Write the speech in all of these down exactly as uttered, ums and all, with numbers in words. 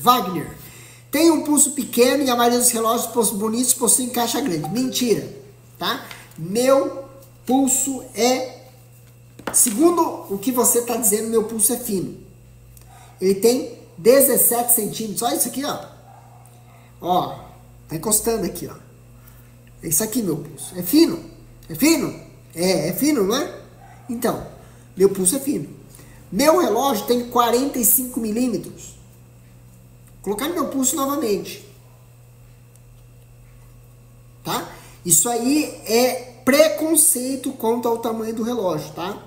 Wagner. Tem um pulso pequeno e a maioria dos relógios bonitos possuem caixa grande. Mentira, tá? Meu pulso é... Segundo o que você está dizendo, meu pulso é fino. Ele tem dezessete centímetros. Olha isso aqui, ó. Ó, tá encostando aqui, ó. É isso aqui, meu pulso. É fino? É fino? É, é fino, não é? Então, meu pulso é fino. Meu relógio tem quarenta e cinco milímetros. Vou colocar no meu pulso novamente. Tá? Isso aí é preconceito quanto ao tamanho do relógio, tá?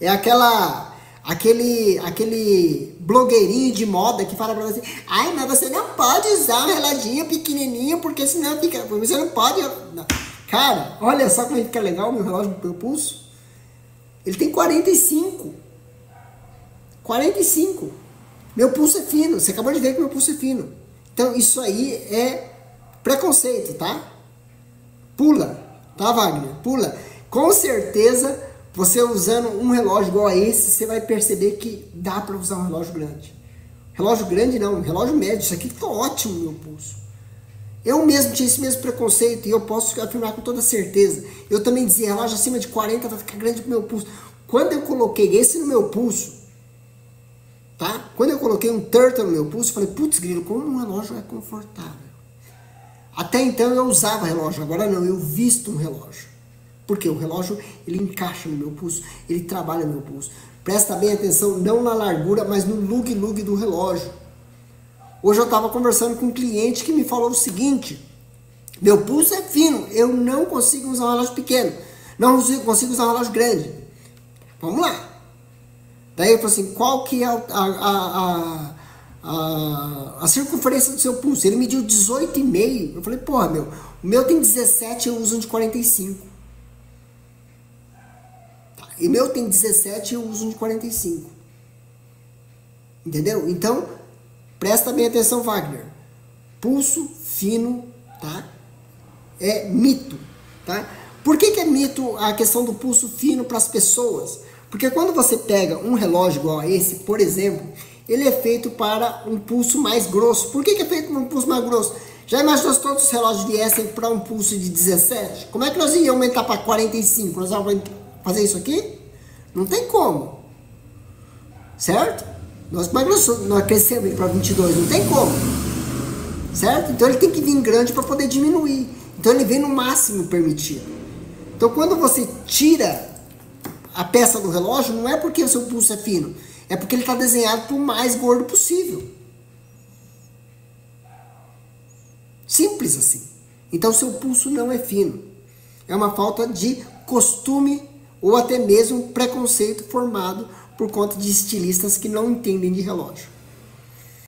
É aquela... Aquele, aquele blogueirinho de moda que fala pra você: ai, mas você não pode usar um reloginho pequenininho, porque senão fica... Você não pode... Não. Cara, olha só como fica legal o meu relógio, meu pulso. Ele tem quarenta e cinco. Meu pulso é fino. Você acabou de ver que meu pulso é fino. Então, isso aí é preconceito, tá? Pula. Tá, Wagner? Pula. Com certeza... Você usando um relógio igual a esse, você vai perceber que dá para usar um relógio grande. Relógio grande não, relógio médio. Isso aqui ficou ótimo no meu pulso. Eu mesmo tinha esse mesmo preconceito e eu posso afirmar com toda certeza. Eu também dizia, relógio acima de quarenta vai ficar grande pro meu pulso. Quando eu coloquei esse no meu pulso, tá? Quando eu coloquei um turtle no meu pulso, eu falei, putz, grilo, como um relógio é confortável. Até então eu usava relógio, agora não, eu visto um relógio. Porque o relógio, ele encaixa no meu pulso, ele trabalha no meu pulso. Presta bem atenção, não na largura, mas no lug-lug do relógio. Hoje eu estava conversando com um cliente que me falou o seguinte: meu pulso é fino, eu não consigo usar um relógio pequeno, não consigo usar um relógio grande. Vamos lá. Daí eu falei assim, qual que é a, a, a, a, a circunferência do seu pulso? Ele mediu dezoito vírgula cinco. Eu falei, porra, meu, o meu tem dezessete, eu uso um de quarenta e cinco. E meu tem dezessete e eu uso um de quarenta e cinco. Entendeu? Então, presta bem atenção, Wagner. Pulso fino, tá? É mito, tá? Por que que é mito a questão do pulso fino para as pessoas? Porque quando você pega um relógio igual a esse, por exemplo, ele é feito para um pulso mais grosso. Por que que é feito para um pulso mais grosso? Já imaginou se todos os relógios viessem para um pulso de dezessete? Como é que nós íamos aumentar para quarenta e cinco? Nós vamos fazer isso aqui? Não tem como. Certo? Nós, nós crescemos para vinte e dois, não tem como. Certo? Então ele tem que vir grande para poder diminuir. Então ele vem no máximo permitido. Então quando você tira a peça do relógio, não é porque o seu pulso é fino. É porque ele está desenhado para o mais gordo possível. Simples assim. Então seu pulso não é fino. É uma falta de costume ou até mesmo preconceito formado por conta de estilistas que não entendem de relógio.